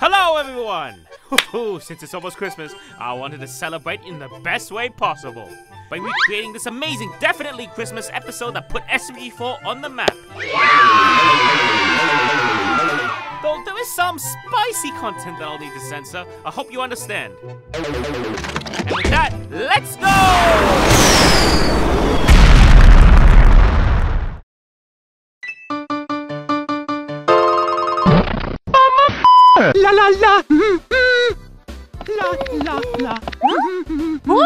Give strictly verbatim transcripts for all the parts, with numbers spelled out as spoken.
Hello everyone! Since it's almost Christmas, I wanted to celebrate in the best way possible by recreating this amazing, definitely Christmas episode that put S M G four on the map. Though there is some spicy content that I'll need to censor, I hope you understand. And with that, let's go! La la la, mm, mm. La la la. Mm, mm, mm. Woo!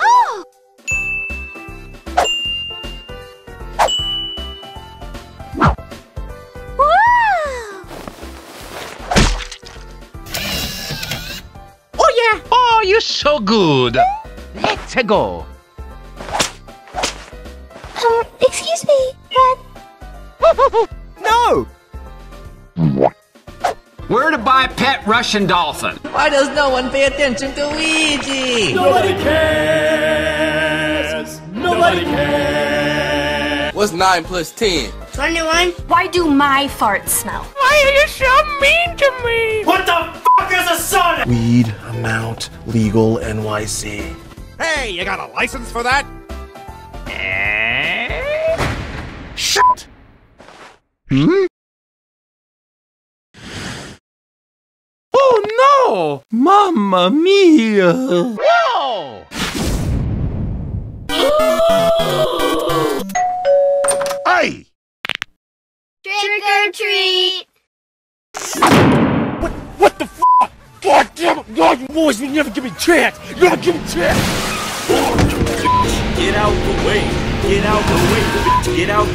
Oh! Wow! Oh yeah! Oh, you're so good. Let's go. Um, excuse me, but no. Where to buy pet Russian dolphin? Why does no one pay attention to Luigi? Nobody cares! Nobody cares! What's nine plus ten? twenty-one? Why do my farts smell? Why are you so mean to me? What the fuck is a soda? Weed, amount, legal, N Y C. Hey, you got a license for that? And... shit! Hmm? Oh, mamma mia! No! Hey! Trick or treat! What? What the f***? God damn it! God, boys, you never give me a chance! You never give me a chance! Get out the way! Get out the way! Get out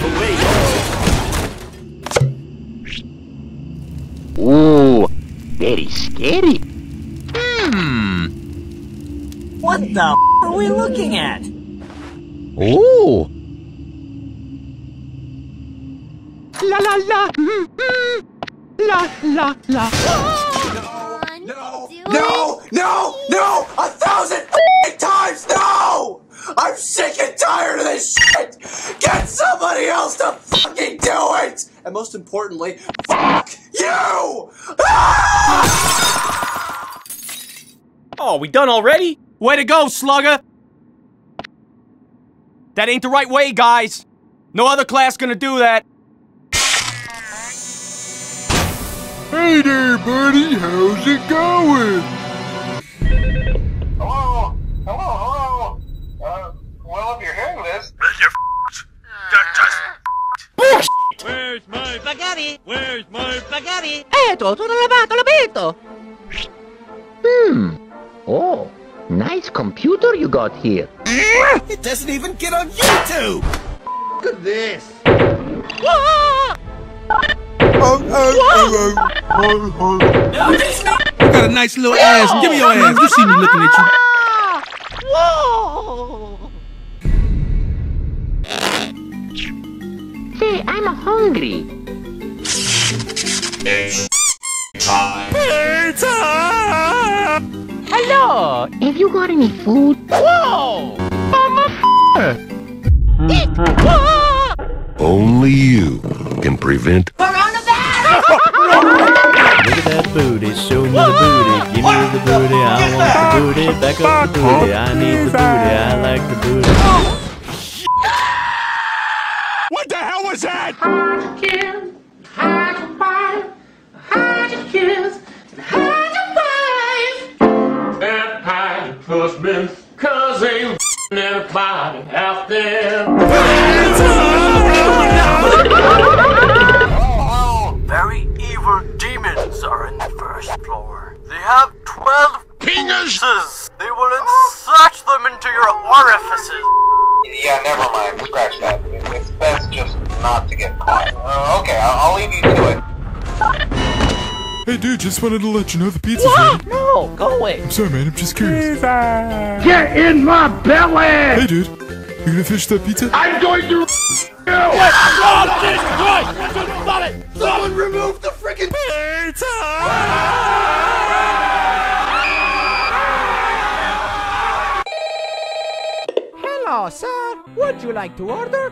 the way! Ooh, very scary. Hmm. What the f are we looking at? Oh. La la la. Mm, mm. La la la. Oh. No, no, no, no, no, a thousand times no! I'm sick and tired of this shit. Get somebody else to fucking do it. And most importantly, fuck you. Ah! Oh, we done already? Way to go, slugger! That ain't the right way, guys! No other class gonna do that! Hey there, buddy! How's it going? Hello? Hello, hello? Uh, well, if you're hearing this... That's your f***ed! That just bullshit! Where's my spaghetti? Where's my spaghetti? Eto, sono lavato, l'abito! Hmm... Oh, nice computer you got here. It doesn't even get on YouTube! Look at this! Oh, oh, oh, oh. No, this not... You got a nice little no. ass. Give me your ass. You see me looking at you. Whoa! Say, I'm hungry. It's time. It's time. Hello! Have you got any food? Whoa! Mama f***er! Eat! Whoa! Only you can prevent... coronavirus! Look at that booty, show me the booty. Give me the booty, I want the booty. Back up the booty, I need the booty. I like the booty. Oh, shit. What the hell was that? Hide your kids, hide your wife, hide your kids, and hide your wife. And hide your husband, cause ain't everybody out there. Very evil demons are in the first floor. They have twelve penises. They will insert them into your orifices. Yeah, never mind. Scratch that. It's best just not to get caught. Uh, okay, I'll, I'll leave you to it. Hey dude, just wanted to let you know the pizza's ready. No, go away. I'm sorry man, I'm just curious. Pizza. Get in my belly! Hey dude, you gonna finish that pizza? I'm going to yes. you! Yes. Oh, Jesus Christ! Stop it! Someone remove the freaking pizza! Hello sir, would you like to order?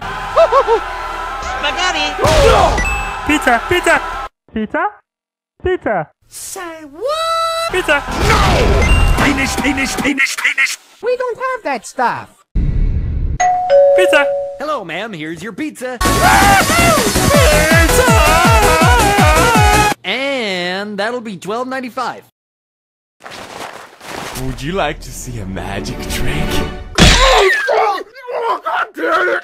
Spaghetti! No! Pizza, pizza! Pizza? Pizza! Say what? Pizza! No! Penis, penis, penis, penis! We don't have that stuff! Pizza! Hello, ma'am, here's your pizza. Pizza! And that'll be twelve ninety-five. Would you like to see a magic trick? Oh, God damn it!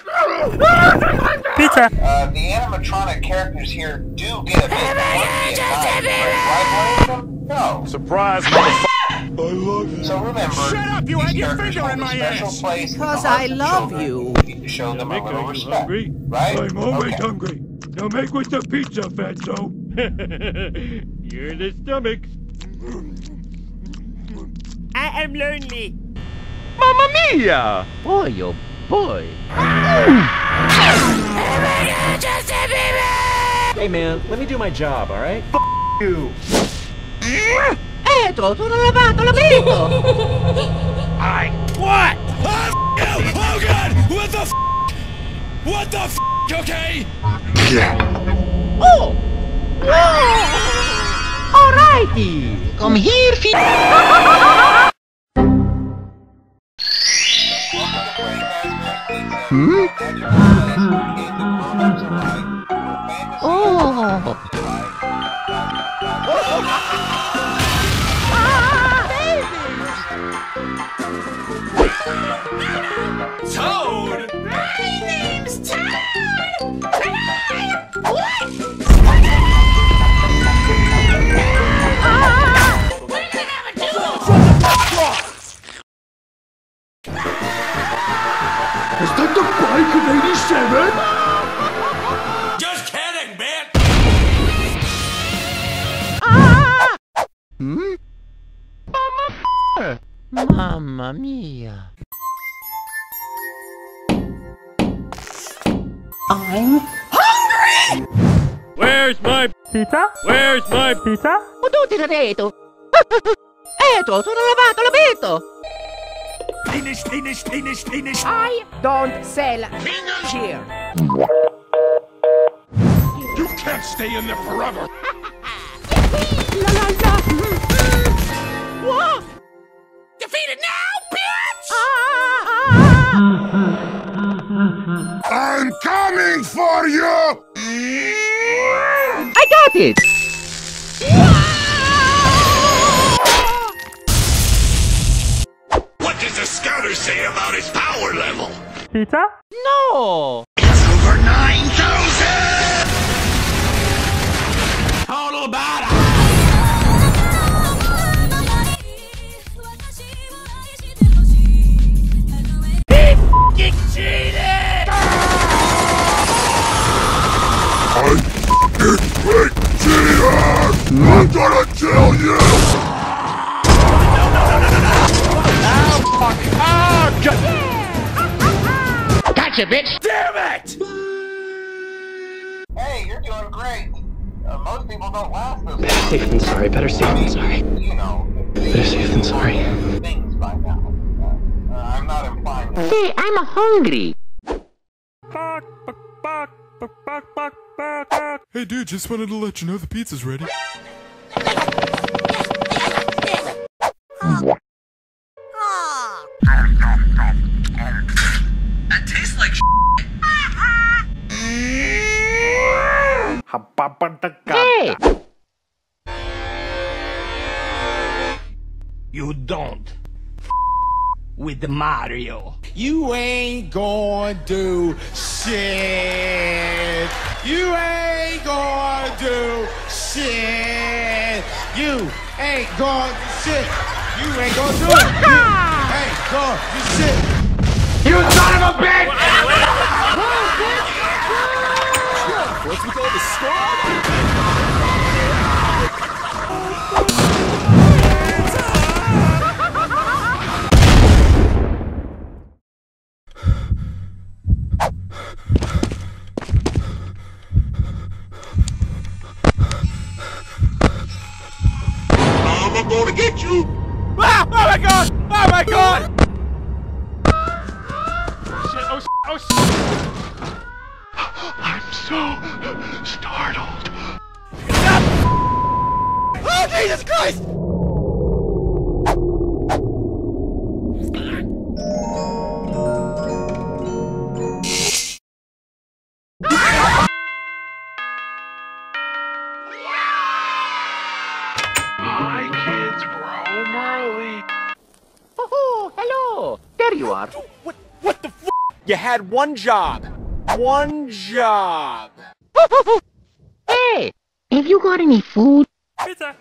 Pizza! Uh, the animatronic characters here do get a bit. No. Surprise, motherfucker! I love you. So remember, shut up, you had your finger in my ass! Because I love you. You show them a little respect, right? I'm always hungry. Now make with the pizza, fatso. You're the stomach. I am lonely. Mamma mia! Boy, oh boy. Hey man, let me do my job, alright? F*** you! I what? Oh, you. Oh God! What the? F what the? F okay. Yeah. Oh. Oh. Alrighty. Come here, fi. Hmm? Oh. Toad! My name's Toad! What? Ah! What did I ever do? Is that the bike of eighty-seven? Just kidding, bitch! Ah! Hmm? Mama f***er! Mamma mia! I'm hungry! Where's my pizza? Where's my pizza? Ho tutti reto! Eto, sono lavato la beto! Finish, finish, finish, finish! I don't sell fingers here! You can't stay in there forever! La la la! What? Defeated now, bitch! Ah, ah, ah. I'm coming for you! I got it! What does the scouter say about his power level? Pizza? No! It's over nine thousand! Total battle! He fucking cheated! I'm gonna kill you! No, no, no, no, no, no! Oh, fuck! Oh, God! Yeah. Gotcha, bitch! Damn it! Hey, you're doing great. Uh, most people don't last this long. Better safe than sorry. Better safe than sorry. You know, better safe than sorry. Things by now. Uh, I'm not implying that. Hey, I'm hungry. Fuck! Fuck! Fuck! Fuck! Hey dude, just wanted to let you know the pizza's ready. That tastes like shit. You don't f with Mario. You ain't gonna do shit. You ain't gonna do shit. You ain't gonna do shit. You ain't gonna do it. You ain't gonna do shit. You son of a bitch! What's with all the squad? I'm going to get you! Ah! Oh my God! Oh my God! Shit! Oh shit! Oh shit! I'm so startled. Stop! Oh, Jesus Christ! My kids roam early. Oh, hello. There you are. What, what the f***? You had one job. One job. Hey, have you got any food? Pizza.